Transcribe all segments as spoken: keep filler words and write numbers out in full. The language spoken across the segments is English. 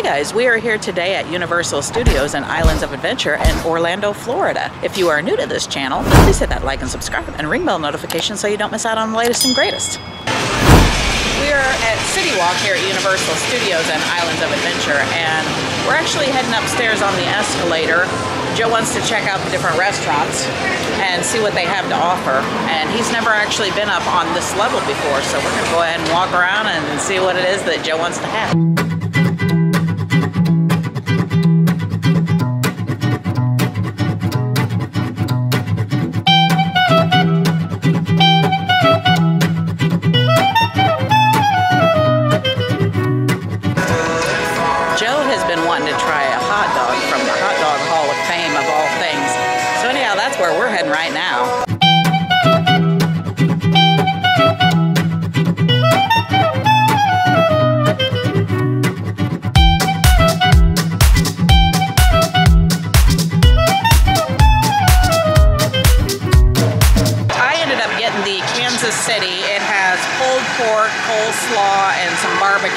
Hi guys, we are here today at Universal Studios and Islands of Adventure in Orlando, Florida. If you are new to this channel, please hit that like and subscribe and ring bell notification so you don't miss out on the latest and greatest. We are at CityWalk here at Universal Studios and Islands of Adventure, and we're actually heading upstairs on the escalator. Joe wants to check out the different restaurants and see what they have to offer, and he's never actually been up on this level before, so we're gonna go ahead and walk around and see what it is that Joe wants to have.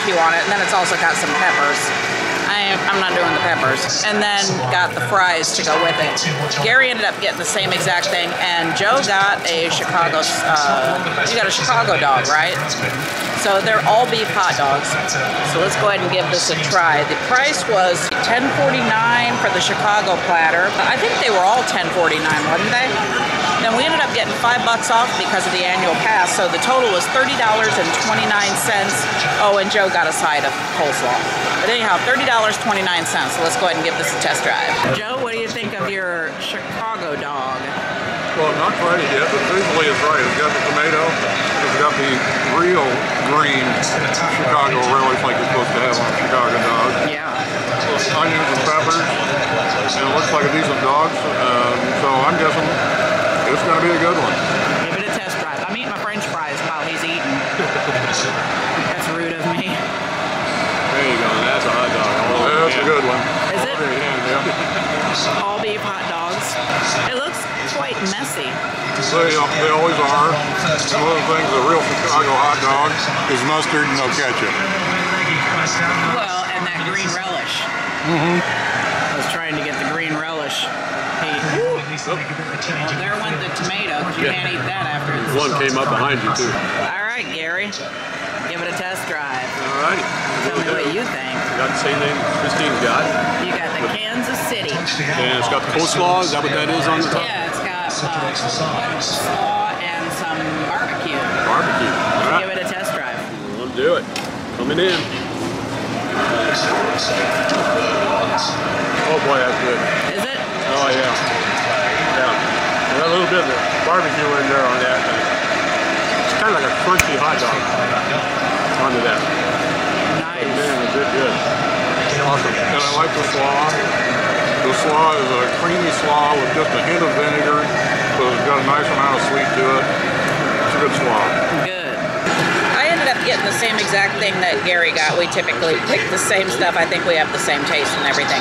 On it, and then it's also got some peppers. I am, I'm not doing the peppers. And then got the fries to go with it. Gary ended up getting the same exact thing, and Joe got a Chicago. Uh, you got a Chicago dog, right? So they're all beef hot dogs. So let's go ahead and give this a try. The price was ten forty-nine for the Chicago platter. I think they were all ten forty-nine, wasn't they? Then we ended up getting five bucks off because of the annual pass, so the total was thirty dollars and twenty-nine cents. Oh, and Joe got a side of coleslaw. But anyhow, thirty dollars and twenty-nine cents, so let's go ahead and give this a test drive. Joe, what do you think of your Chicago dog? Well, not quite yet, but basically it's right. It's got the tomato, it's got the real green Chicago relish like you're supposed to have on a Chicago dog. Yeah. Onions and peppers, and it looks like a decent dog, um, so I'm guessing it's going to be a good one. Give it a test drive. I'm eating my french fries while he's eating. That's rude of me. There you go. That's a hot dog. Oh, yeah, that's yeah. a good one. Is it? Yeah, yeah. All beef hot dogs. It looks quite messy. They, uh, they always are. One of the things, a real Chicago hot dog is mustard and no ketchup. Well, and that green relish. Mm-hmm. I was trying to get the green relish. Hey. Well, there went the tomato. You yeah. can't eat that after this. One came up behind you, too. All right, Gary. Give it a test drive. All right. Tell me what you think. I got the same thing Christine got. You got the Kansas City. And it's got the coleslaw. Is that what that is on the top? Yeah, it's got uh, coleslaw and some barbecue. Barbecue. All right. Give it a test drive. We'll do it. Coming in. Oh, boy, that's good. Is it? Oh, yeah. A little bit of barbecue in there on that. It's kind of like a crunchy hot dog onto that. Nice. Man, it's good, good. Awesome. And I like the slaw. The slaw is a creamy slaw with just a hint of vinegar, so it's got a nice amount of sweet to it. It's a good slaw. Good. I ended up getting the same exact thing that Gary got. We typically pick the same stuff. I think we have the same taste and everything.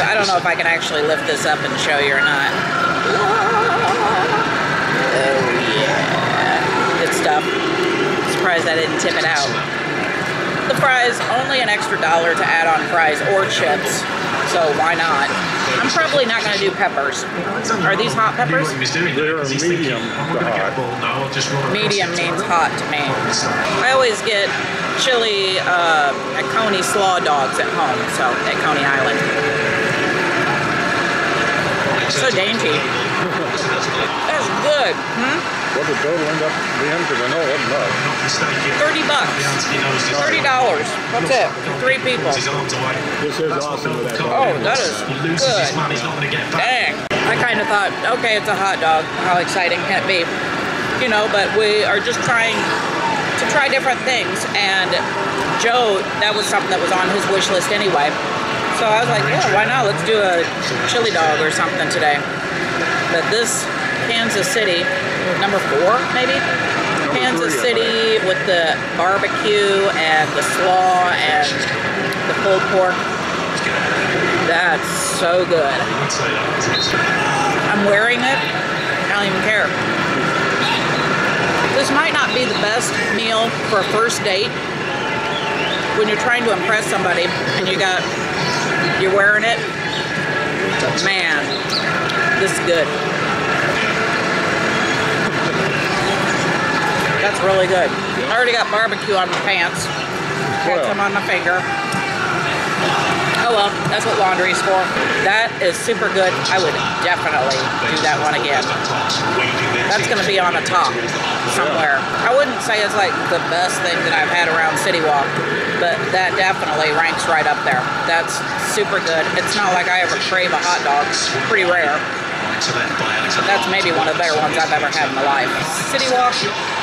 So I don't know if I can actually lift this up and show you or not. Stuff. Surprised I didn't tip it out. The fries, only an extra dollar to add on fries or chips, so why not? I'm probably not going to do peppers. Are these hot peppers? They're medium hot. Medium means hot to me. I always get chili uh, at Coney slaw dogs at home, so at Coney Island. So dainty. That's good. Hmm? What did total end up being? Because I know it wasn't much. thirty bucks. thirty dollars. That's it. Three people. This is awesome. Oh, that is good. Dang. I kind of thought, okay, it's a hot dog. How exciting can it be? You know, but we are just trying to try different things. And Joe, that was something that was on his wish list anyway. So I was like, yeah, why not? Let's do a chili dog or something today. But this Kansas City, number four maybe? Number Kansas three, City right. with the barbecue and the slaw and the pulled pork. That's so good. I'm wearing it. I don't even care. This might not be the best meal for a first date, when you're trying to impress somebody and you got, you're wearing it, man, this is good. That's really good. I already got barbecue on my pants. Got some on my finger. Oh well, that's what laundry's for. That is super good. I would definitely do that one again. That's gonna be on the top somewhere. I wouldn't say it's like the best thing that I've had around CityWalk, but that definitely ranks right up there. That's super good. It's not like I ever crave a hot dog. It's pretty rare. That's maybe one of the better ones I've ever had in my life. CityWalk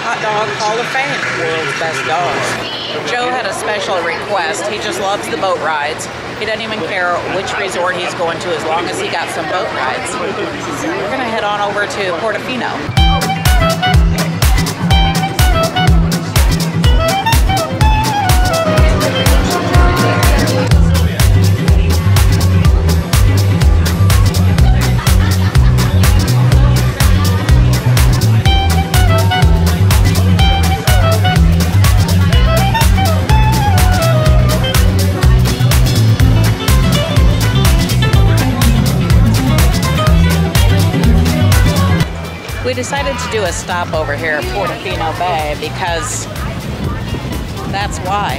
Hot Dog Hall of Fame, world's best dogs. Joe had a special request. He just loves the boat rides. He doesn't even care which resort he's going to as long as he got some boat rides. So we're gonna head on over to Portofino. We decided to do a stop over here at Portofino Bay because that's why.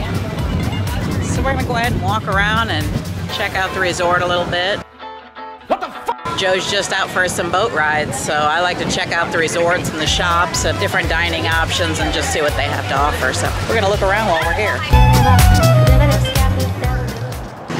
So we're gonna go ahead and walk around and check out the resort a little bit. What the fuck? Joe's just out for some boat rides, so I like to check out the resorts and the shops and different dining options and just see what they have to offer. So we're gonna look around while we're here.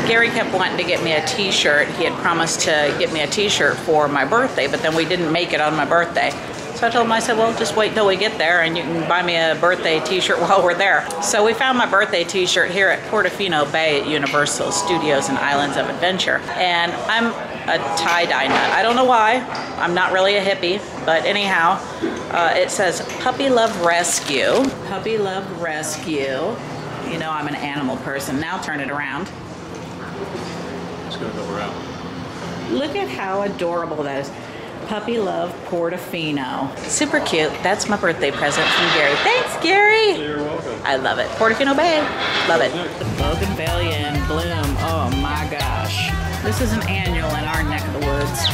Gary kept wanting to get me a t-shirt. He had promised to get me a t-shirt for my birthday, but then we didn't make it on my birthday. So I told him, I said, well, just wait till we get there and you can buy me a birthday t-shirt while we're there. So we found my birthday t-shirt here at Portofino Bay at Universal Studios and Islands of Adventure. And I'm a tie-dye nut. I don't know why. I'm not really a hippie, but anyhow, uh, it says Puppy Love Rescue. Puppy Love Rescue. You know I'm an animal person. Now turn it around. Gonna go around. Look at how adorable that is. Puppy Love Portofino. Super cute. That's my birthday present from Gary. Thanks, Gary. You're welcome. I love it. Portofino Bay. Love it. The bougainvillea in bloom. Oh my gosh. This is an annual in our neck of the woods.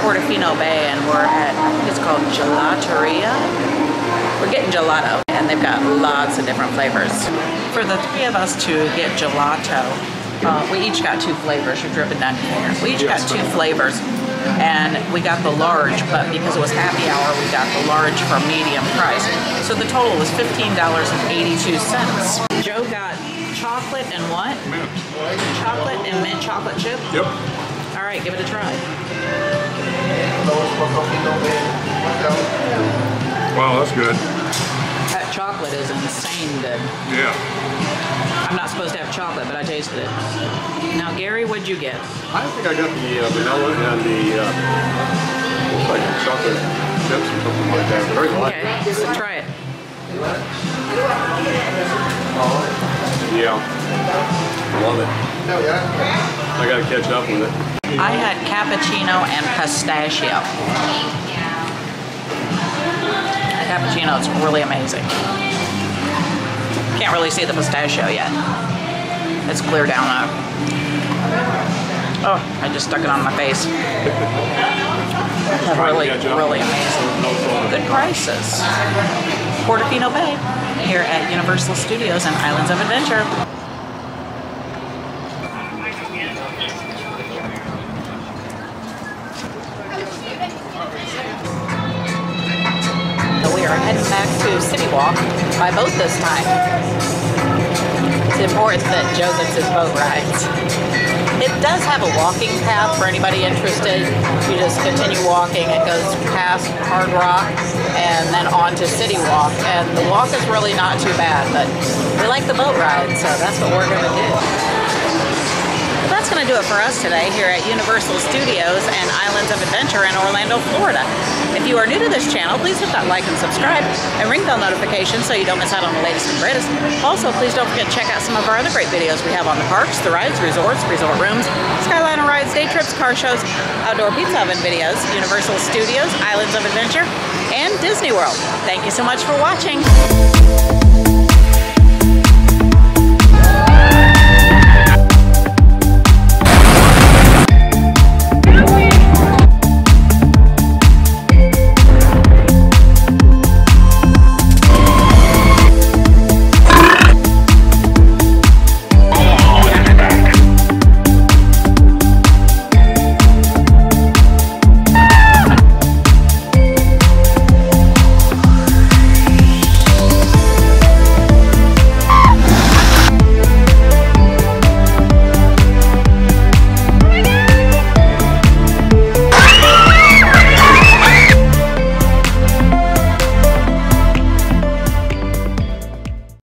Portofino Bay, and we're at, it's called Gelateria. We're getting gelato, and they've got lots of different flavors. For the three of us to get gelato, uh, we each got two flavors. You're dripping down here. We each got two flavors, and we got the large, but because it was happy hour, we got the large for medium price. So the total was fifteen dollars and eighty-two cents. Joe got chocolate and what? Mint. Chocolate and mint chocolate chip? Yep. All right, give it a try. Wow, that's good. That chocolate is insane good. Yeah. I'm not supposed to have chocolate, but I tasted it. Now, Gary, what'd you get? I think I got the uh, vanilla and the uh, looks like chocolate chips or something like that. Very light. Okay, so try it. Yeah, I love it. I gotta catch up with it. I had cappuccino and pistachio. The cappuccino is really amazing. Can't really see the pistachio yet. It's clear down up. Oh, I just stuck it on my face. Really, really amazing. Good prices. Portofino Bay here at Universal Studios and Islands of Adventure. Walk by boat this time. It's important that Joe gets his boat rides. It does have a walking path for anybody interested. You just continue walking. It goes past Hard Rock and then on to CityWalk. And the walk is really not too bad, but we like the boat ride, so that's what we're going to do. Well, that's going to do it for us today here at Universal Studios and Islands of Adventure in Orlando, Florida. If you are new to this channel, please hit that like and subscribe and ring bell notifications so you don't miss out on the latest and greatest. Also, please don't forget to check out some of our other great videos we have on the parks, the rides, resorts, resort rooms, Skyliner rides, day trips, car shows, outdoor pizza oven videos, Universal Studios, Islands of Adventure, and Disney World. Thank you so much for watching.